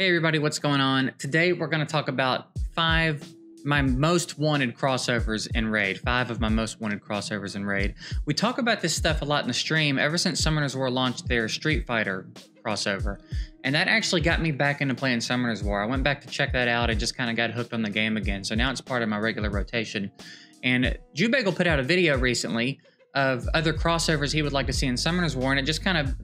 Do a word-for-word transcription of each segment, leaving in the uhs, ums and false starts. Hey everybody, what's going on? Today we're going to talk about five my most wanted crossovers in Raid. Five of my most wanted crossovers in Raid. We talk about this stuff a lot in the stream ever since Summoners War launched their Street Fighter crossover. And that actually got me back into playing Summoners War. I went back to check that out and just kind of got hooked on the game again. So now it's part of my regular rotation. And JewBagel put out a video recently of other crossovers he would like to see in Summoners War, and it just kind of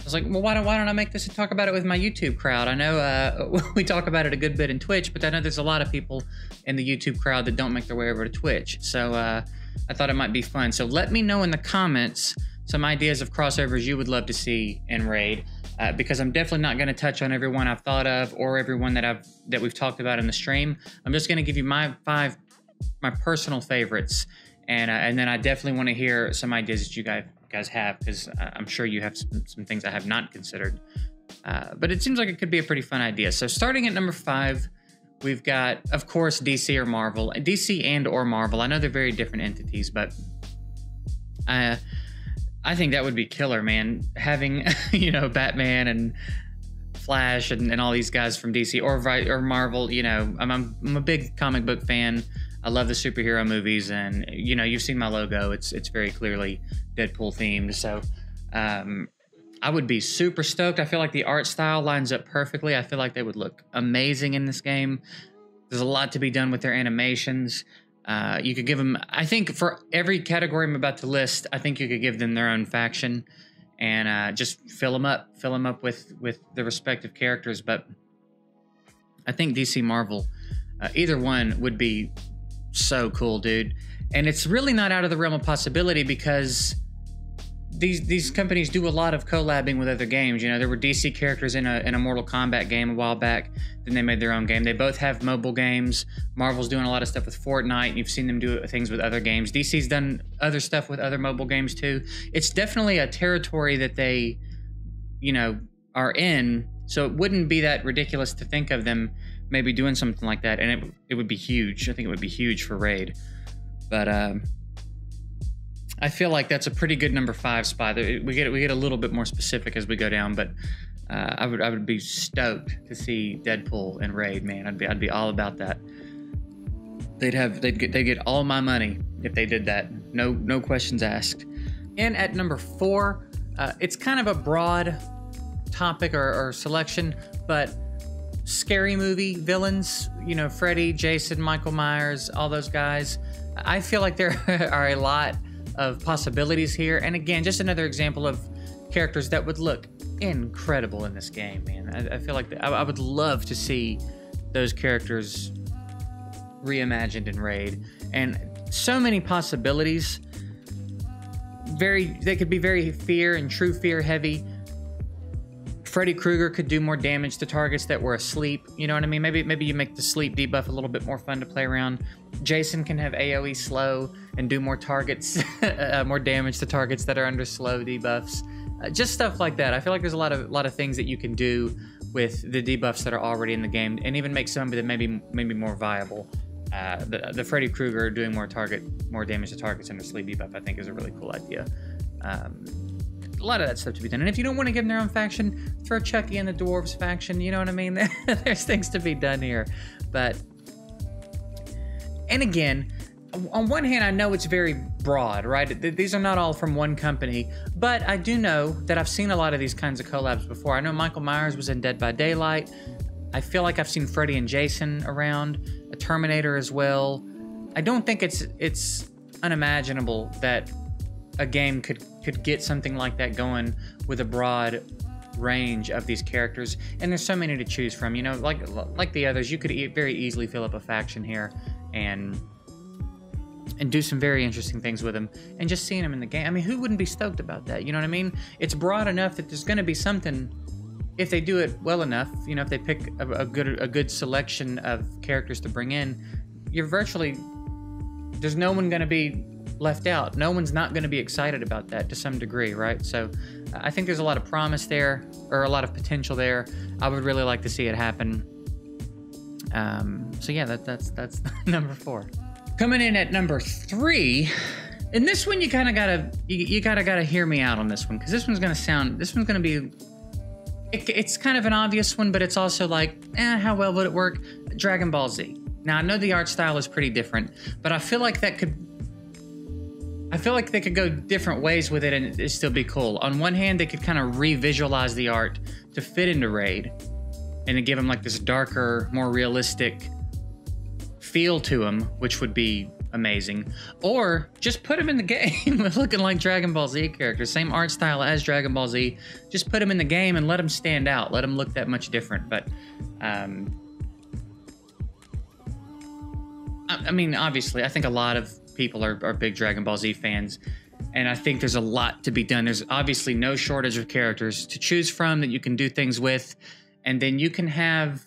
I was like, well, why don't, why don't I make this and talk about it with my YouTube crowd? I know uh, we talk about it a good bit in Twitch, but I know there's a lot of people in the YouTube crowd that don't make their way over to Twitch. So uh, I thought it might be fun. So let me know in the comments some ideas of crossovers you would love to see in Raid, uh, because I'm definitely not going to touch on everyone I've thought of or everyone that I've that we've talked about in the stream. I'm just going to give you my five, my personal favorites, and uh, and then I definitely want to hear some ideas that you guys. guys have, because I'm sure you have some, some things I have not considered, uh, but it seems like it could be a pretty fun idea. So starting at number five, we've got, of course, D C or Marvel. D C and or Marvel. I know they're very different entities, but I, I think that would be killer, man. Having, you know, Batman and Flash and, and all these guys from D C or or Marvel, you know, I'm, I'm, I'm a big comic book fan. I love the superhero movies, and you know, you've seen my logo. It's it's very clearly Deadpool themed. So um, I would be super stoked. I feel like the art style lines up perfectly. I feel like they would look amazing in this game. There's a lot to be done with their animations. Uh, you could give them, I think for every category I'm about to list, I think you could give them their own faction and uh, just fill them up, fill them up with, with the respective characters. But I think D C Marvel, uh, either one would be so cool, dude. And it's really not out of the realm of possibility, because these these companies do a lot of collabing with other games. You know, there were D C characters in a, in a Mortal Kombat game a while back. Then they made their own game. They both have mobile games. Marvel's doing a lot of stuff with Fortnite, and you've seen them do things with other games. D C's done other stuff with other mobile games too. It's definitely a territory that they, you know, are in. So it wouldn't be that ridiculous to think of them maybe doing something like that, and it, it would be huge. I think it would be huge for Raid. But um, I feel like that's a pretty good number five spot. We get we get a little bit more specific as we go down, but uh, I would I would be stoked to see Deadpool and Raid, man. I'd be I'd be all about that. They'd have they'd get they get all my money if they did that. No no questions asked. And at number four, uh, it's kind of a broad topic or, or selection, but scary movie villains. You know, Freddy, Jason, Michael Myers, all those guys. I feel like there are a lot of possibilities here. And again, just another example of characters that would look incredible in this game, man. I, I feel like the, I, I would love to see those characters reimagined in Raid. And so many possibilities. Very, they could be very fear and true fear heavy. Freddy Krueger could do more damage to targets that were asleep. You know what I mean? Maybe maybe you make the sleep debuff a little bit more fun to play around. Jason can have AoE slow and do more targets, uh, more damage to targets that are under slow debuffs. Uh, just stuff like that. I feel like there's a lot of lot of things that you can do with the debuffs that are already in the game, and even make some that maybe maybe more viable. Uh, the, the Freddy Krueger doing more target, more damage to targets under sleep debuff, I think, is a really cool idea. Um, A lot of that stuff to be done. And if you don't want to give them their own faction, throw Chucky in the dwarves faction. You know what I mean? There's things to be done here. But, and again, on one hand, I know it's very broad, right? These are not all from one company, but I do know that I've seen a lot of these kinds of collabs before. I know Michael Myers was in Dead by Daylight. I feel like I've seen Freddy and Jason around, a Terminator as well. I don't think it's it's unimaginable that a game could could get something like that going with a broad range of these characters, and there's so many to choose from. You know, like like the others, you could e very easily fill up a faction here and and do some very interesting things with them, and just seeing them in the game, I mean, who wouldn't be stoked about that? You know what I mean? It's broad enough that there's going to be something if they do it well enough. You know, if they pick a, a good a good selection of characters to bring in, you're virtually there's no one going to be left out. No one's not going to be excited about that to some degree, right? So uh, I think there's a lot of promise there, or a lot of potential there. I would really like to see it happen. Um, so yeah, that, that's that's number four. Coming in at number three, and this one you kind of gotta you, you gotta gotta hear me out on this one, because this one's gonna sound this one's gonna be it, it's kind of an obvious one, but it's also like, eh, how well would it work? Dragon Ball Z. Now, I know the art style is pretty different, but I feel like that could... I feel like they could go different ways with it and it'd still be cool. On one hand, they could kind of re-visualize the art to fit into Raid and to give them like this darker, more realistic feel to them, which would be amazing. Or just put them in the game looking like Dragon Ball Z characters, same art style as Dragon Ball Z. Just put them in the game and let them stand out. Let them look that much different. But, um, I, I mean, obviously, I think a lot of people are, are big Dragon Ball Z fans, and I think there's a lot to be done. There's obviously no shortage of characters to choose from that you can do things with, and then you can have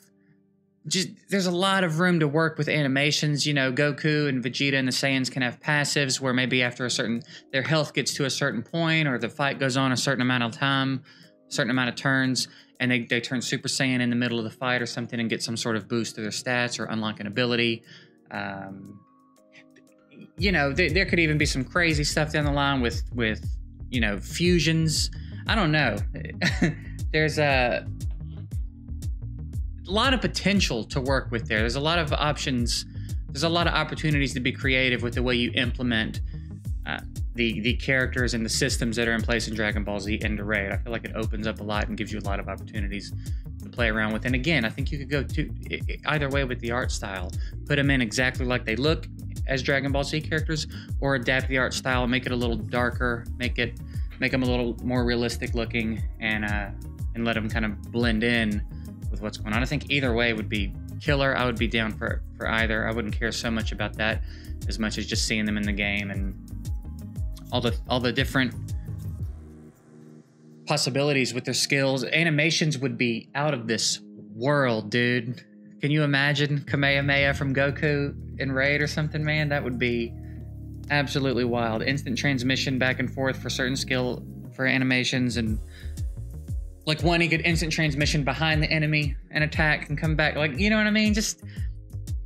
just, there's a lot of room to work with animations. You know, Goku and Vegeta and the Saiyans can have passives where maybe after a certain, their health gets to a certain point, or the fight goes on a certain amount of time, a certain amount of turns, and they, they turn Super Saiyan in the middle of the fight or something and get some sort of boost to their stats or unlock an ability. Um, you know, th there could even be some crazy stuff down the line with, with, you know, fusions. I don't know. There's a lot of potential to work with there. There's a lot of options. There's a lot of opportunities to be creative with the way you implement uh, the, the characters and the systems that are in place in Dragon Ball Z and Raid. I feel like it opens up a lot and gives you a lot of opportunities to play around with. And again, I think you could go to either way with the art style. Put them in exactly like they look as Dragon Ball Z characters, or adapt the art style, make it a little darker, make it, make them a little more realistic looking, and uh, and let them kind of blend in with what's going on. I think either way would be killer. I would be down for for either. I wouldn't care so much about that as much as just seeing them in the game and all the all the different possibilities with their skills. Animations would be out of this world, dude. Can you imagine Kamehameha from Goku in Raid or something, man? That would be absolutely wild. Instant transmission back and forth for certain skill for animations, and like one, he could instant transmission behind the enemy and attack and come back. Like, you know what I mean? Just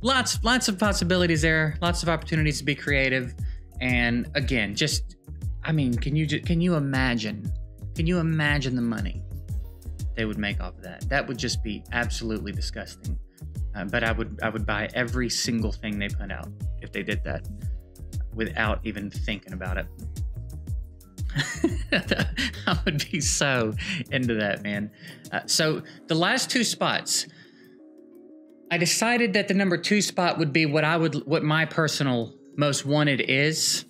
lots, lots of possibilities there. Lots of opportunities to be creative. And again, just, I mean, can you just, can you imagine? Can you imagine the money they would make off of that? That would just be absolutely disgusting. Uh, but I would I would buy every single thing they put out if they did that without even thinking about it. I would be so into that, man. Uh, so the last two spots, I decided that the number two spot would be what I would what my personal most wanted is,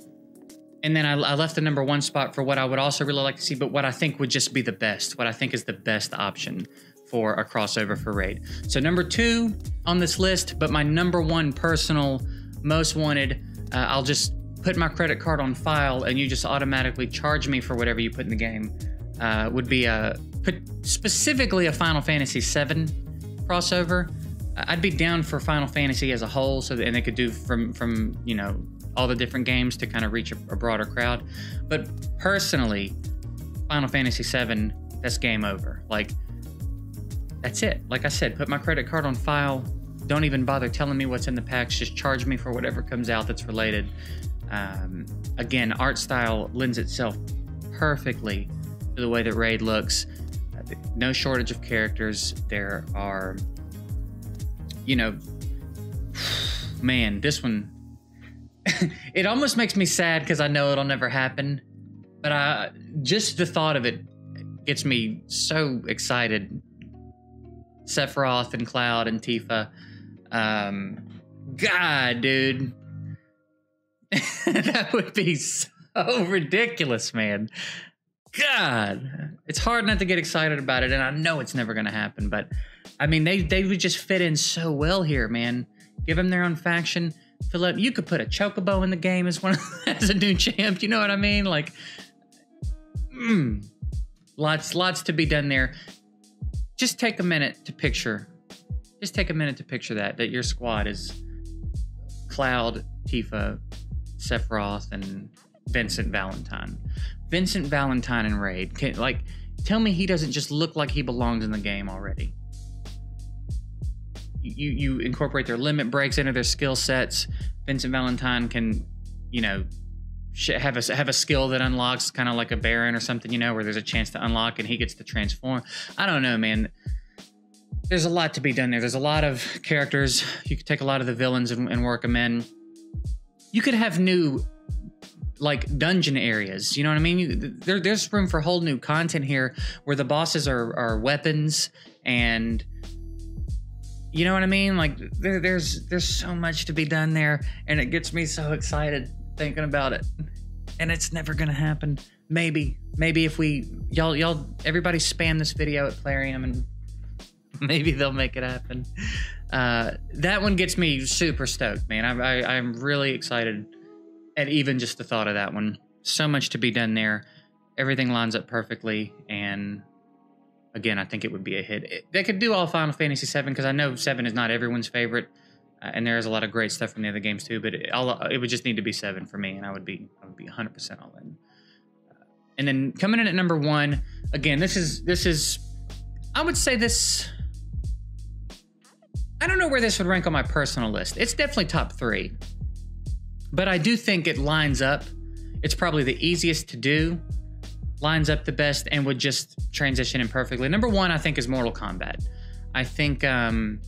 and then I, I left the number one spot for what I would also really like to see, but what I think would just be the best, what I think is the best option for a crossover for Raid. So number two on this list, but my number one personal most wanted, uh, I'll just put my credit card on file and you just automatically charge me for whatever you put in the game, uh, would be a, specifically a Final Fantasy seven crossover. I'd be down for Final Fantasy as a whole, so that, and they could do from, from you know, all the different games to kind of reach a, a broader crowd. But personally, Final Fantasy seven, that's game over. Like, that's it. Like I said, put my credit card on file. Don't even bother telling me what's in the packs. Just charge me for whatever comes out that's related. Um, again, art style lends itself perfectly to the way that Raid looks. Uh, no shortage of characters. There are, you know, man, this one, it almost makes me sad because I know it'll never happen. But I, just the thought of it gets me so excited. Sephiroth and Cloud and Tifa. Um, God, dude. That would be so ridiculous, man. God. It's hard not to get excited about it, and I know it's never going to happen, but I mean, they, they would just fit in so well here, man. Give them their own faction. Fill up. You could put a Chocobo in the game as, one of, as a new champ. You know what I mean? Like, mm, lots, lots to be done there. Just take a minute to picture, just take a minute to picture that, that your squad is Cloud, Tifa, Sephiroth, and Vincent Valentine. Vincent Valentine in Raid. Can, like, tell me he doesn't just look like he belongs in the game already. You, you incorporate their limit breaks into their skill sets. Vincent Valentine can, you know, have a have a skill that unlocks kind of like a Baron or something, you know, where there's a chance to unlock and he gets to transform. I don't know, man. There's a lot to be done there. There's a lot of characters. You could take a lot of the villains and, and work them in. You could have new, like, dungeon areas. You know what I mean? You, there, there's room for whole new content here where the bosses are, are weapons and... You know what I mean? Like, there, there's there's so much to be done there, and it gets me so excited thinking about it. And it's never gonna happen. Maybe, maybe if we y'all y'all everybody spam this video at Plarium, and maybe they'll make it happen. Uh, that one gets me super stoked, man. I, I I'm really excited at even just the thought of that one. So much to be done there. Everything lines up perfectly, and. Again, I think it would be a hit. It, they could do all Final Fantasy seven because I know seven is not everyone's favorite, uh, and there is a lot of great stuff from the other games too. But it, all, it would just need to be seven for me, and I would be I would be one hundred percent all in. Uh, and then coming in at number one, again, this is this is I would say this. I don't know where this would rank on my personal list. It's definitely top three, but I do think it lines up. It's probably the easiest to do. Lines up the best and would just transition in perfectly. Number one, I think, is Mortal Kombat. I think um,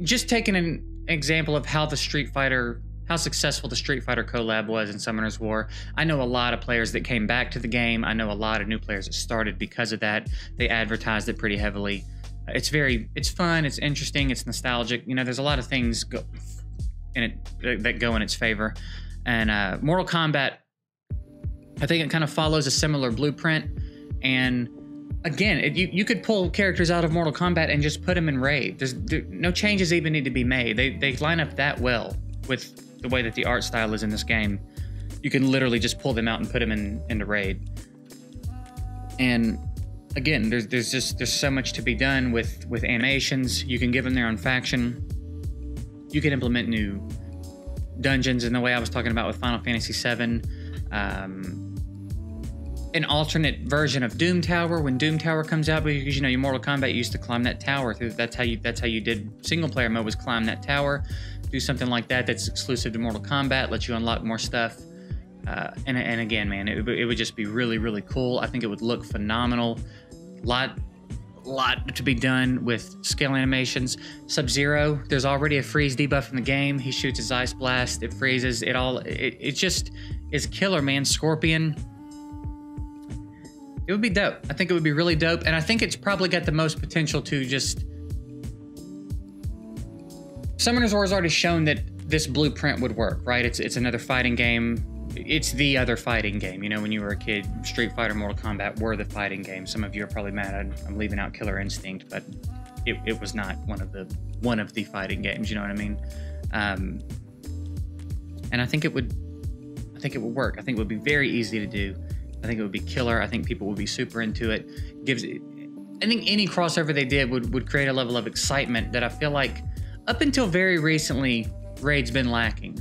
just taking an example of how the Street Fighter, how successful the Street Fighter collab was in Summoners War. I know a lot of players that came back to the game. I know a lot of new players that started because of that. They advertised it pretty heavily. It's very, it's fun, it's interesting, it's nostalgic. You know, there's a lot of things go in it that go in its favor. And uh, Mortal Kombat, I think it kind of follows a similar blueprint, and again, it, you, you could pull characters out of Mortal Kombat and just put them in Raid. There's there, no changes even need to be made. They, they line up that well with the way that the art style is in this game. You can literally just pull them out and put them in into Raid. And again, there's there's just there's so much to be done with with animations. You can give them their own faction. You can implement new dungeons in the way I was talking about with Final Fantasy seven. Um, an alternate version of Doom Tower when Doom Tower comes out, because you know, your Mortal Kombat, you used to climb that tower through. That's how you that's how you did single player mode, was climb that tower. Do something like that that's exclusive to Mortal Kombat, let you unlock more stuff. Uh, and and again, man, it, it would just be really really cool. I think it would look phenomenal. Lot lot to be done with scale animations. Sub Zero, there's already a freeze debuff in the game. He shoots his ice blast, it freezes. It all it it just is killer, man. Scorpion. It would be dope. I think it would be really dope, and I think it's probably got the most potential to just. Summoners War has already shown that this blueprint would work, right? It's it's another fighting game. It's the other fighting game. You know, when you were a kid, Street Fighter, Mortal Kombat were the fighting game. Some of you are probably mad I'm, I'm leaving out Killer Instinct, but it, it was not one of the one of the fighting games. You know what I mean? Um, and I think it would, I think it would work. I think it would be very easy to do. I think it would be killer. I think people would be super into it. It gives, I think any crossover they did would would create a level of excitement that I feel like up until very recently, Raid's been lacking.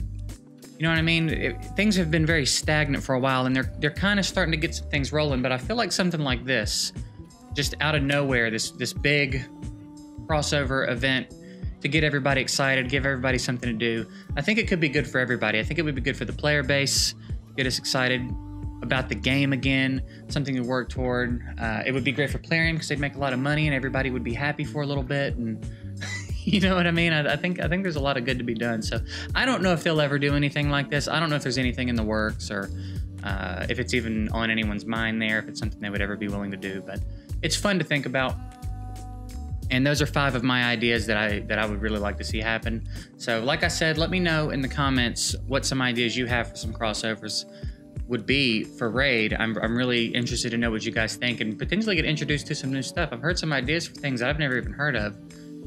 You know what I mean? It, things have been very stagnant for a while, and they're they're kind of starting to get some things rolling. But I feel like something like this, just out of nowhere, this this big crossover event to get everybody excited, give everybody something to do. I think it could be good for everybody. I think it would be good for the player base, get us excited about the game again, something to work toward. Uh, it would be great for Plarium because they'd make a lot of money and everybody would be happy for a little bit. And you know what I mean? I, I think I think there's a lot of good to be done. So I don't know if they'll ever do anything like this. I don't know if there's anything in the works or uh, if it's even on anyone's mind there, if it's something they would ever be willing to do. But it's fun to think about. And those are five of my ideas that I that I would really like to see happen. So like I said, let me know in the comments what some ideas you have for some crossovers would be for Raid. I'm, I'm really interested to know what you guys think and potentially get introduced to some new stuff. I've heard some ideas for things that I've never even heard of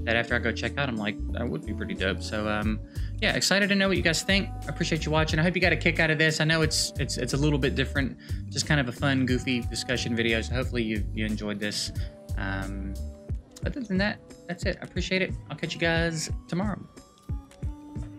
that after I go check out, I'm like, that would be pretty dope. So um, yeah, excited to know what you guys think. I appreciate you watching. I hope you got a kick out of this. I know it's it's it's a little bit different, just kind of a fun, goofy discussion video. So hopefully you, you enjoyed this. Um, other than that, that's it. I appreciate it. I'll catch you guys tomorrow.